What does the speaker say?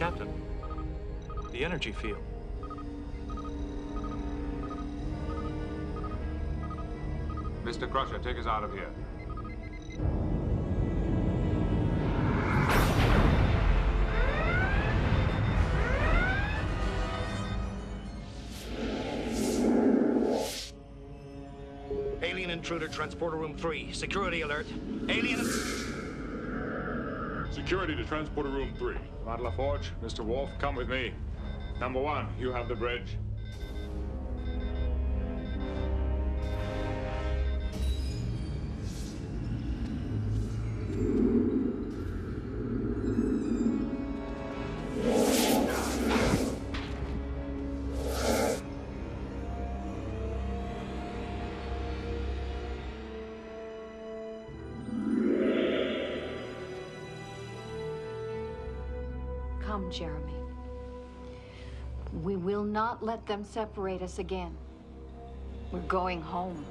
Captain, the energy field. Mr. Crusher, take us out of here. Alien intruder, transporter room 3. Security alert. Alien... Security to transporter room 3. Commander La Forge, Mr. Worf, come with me. Number 1, you have the bridge. Come, Jeremy. We will not let them separate us again. We're going home.